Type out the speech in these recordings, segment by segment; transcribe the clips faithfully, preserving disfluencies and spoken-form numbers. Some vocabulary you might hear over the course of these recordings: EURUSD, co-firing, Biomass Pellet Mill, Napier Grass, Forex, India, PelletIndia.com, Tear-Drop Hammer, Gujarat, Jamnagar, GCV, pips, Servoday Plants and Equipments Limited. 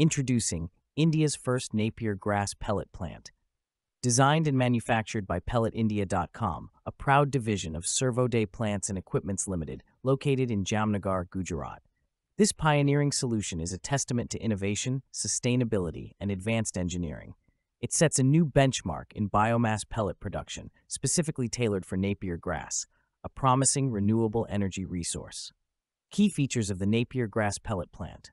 Introducing India's first Napier Grass pellet plant. Designed and manufactured by Pellet India dot com, a proud division of Servoday Plants and Equipments Limited, located in Jamnagar, Gujarat. This pioneering solution is a testament to innovation, sustainability, and advanced engineering. It sets a new benchmark in biomass pellet production, specifically tailored for Napier grass, a promising renewable energy resource. Key features of the Napier grass pellet plant.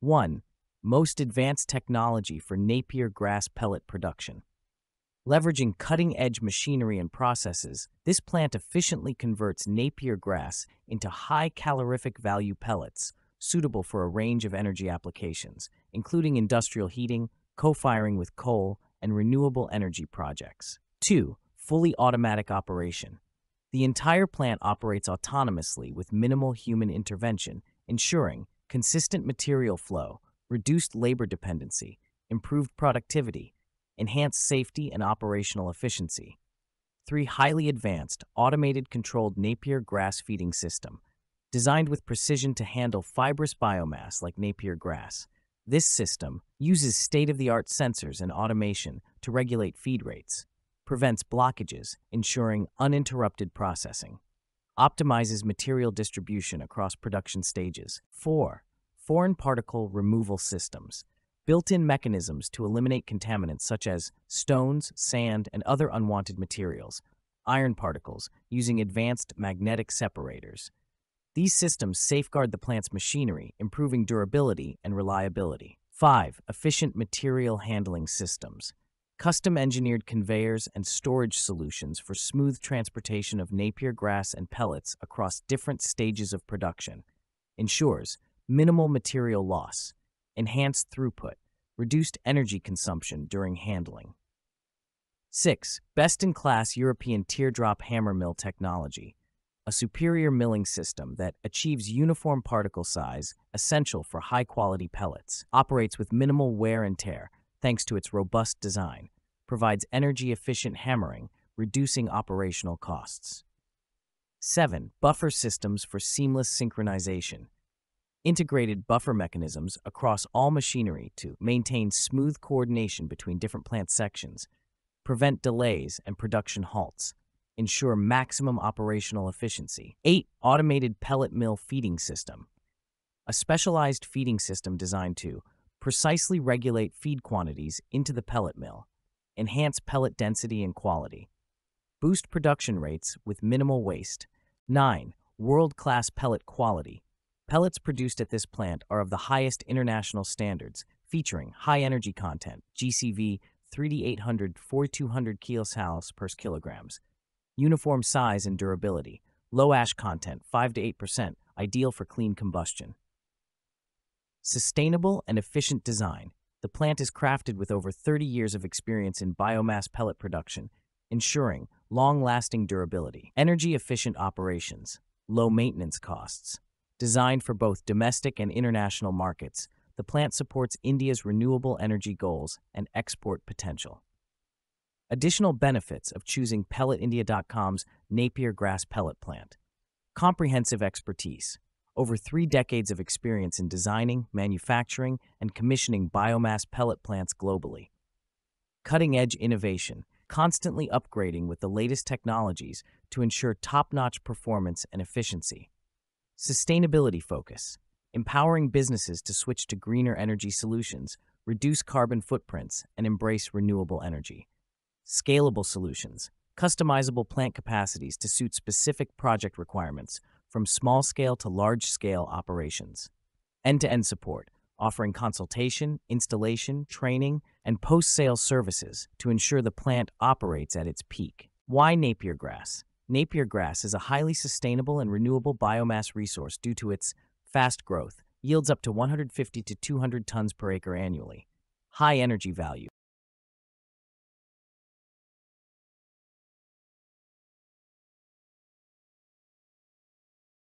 one. Most advanced technology for Napier grass pellet production. Leveraging cutting-edge machinery and processes, this plant efficiently converts Napier grass into high calorific value pellets, suitable for a range of energy applications, including industrial heating, co-firing with coal, and renewable energy projects. two. Fully automatic operation. The entire plant operates autonomously with minimal human intervention, ensuring consistent material flow, reduced labor dependency, improved productivity, enhanced safety and operational efficiency. three. Highly advanced, automated controlled Napier grass feeding system. Designed with precision to handle fibrous biomass like Napier grass, this system uses state-of-the-art sensors and automation to regulate feed rates, prevents blockages, ensuring uninterrupted processing, optimizes material distribution across production stages. four. Foreign particle removal systems. Built-in mechanisms to eliminate contaminants such as stones, sand, and other unwanted materials, iron particles, using advanced magnetic separators. These systems safeguard the plant's machinery, improving durability and reliability. five. Efficient material handling systems. Custom-engineered conveyors and storage solutions for smooth transportation of Napier grass and pellets across different stages of production ensures minimal material loss, enhanced throughput, reduced energy consumption during handling. six. Best-in-class European teardrop hammer mill technology, a superior milling system that achieves uniform particle size essential for high-quality pellets, operates with minimal wear and tear thanks to its robust design, provides energy-efficient hammering, reducing operational costs. seven. Buffer systems for seamless synchronization. Integrated buffer mechanisms across all machinery to maintain smooth coordination between different plant sections, prevent delays and production halts, ensure maximum operational efficiency. eight. Automated pellet mill feeding system. A specialized feeding system designed to precisely regulate feed quantities into the pellet mill, enhance pellet density and quality, boost production rates with minimal waste. nine. World-class pellet quality. Pellets produced at this plant are of the highest international standards, featuring high energy content, G C V three thousand eight hundred to four thousand two hundred kilocalories per kilogram, uniform size and durability, low ash content, five to eight percent, ideal for clean combustion. Sustainable and efficient design. The plant is crafted with over thirty years of experience in biomass pellet production, ensuring long-lasting durability, energy-efficient operations, low maintenance costs. Designed for both domestic and international markets, the plant supports India's renewable energy goals and export potential. Additional benefits of choosing Pellet India dot com's Napier Grass Pellet Plant. Comprehensive expertise. Over three decades of experience in designing, manufacturing, and commissioning biomass pellet plants globally. Cutting-edge innovation. Constantly upgrading with the latest technologies to ensure top-notch performance and efficiency. Sustainability focus, empowering businesses to switch to greener energy solutions, reduce carbon footprints, and embrace renewable energy. Scalable solutions, customizable plant capacities to suit specific project requirements, from small-scale to large-scale operations. End-to-end support, offering consultation, installation, training, and post-sale services to ensure the plant operates at its peak. Why Napier grass? Napier grass is a highly sustainable and renewable biomass resource due to its fast growth, yields up to one hundred fifty to two hundred tons per acre annually, high energy value.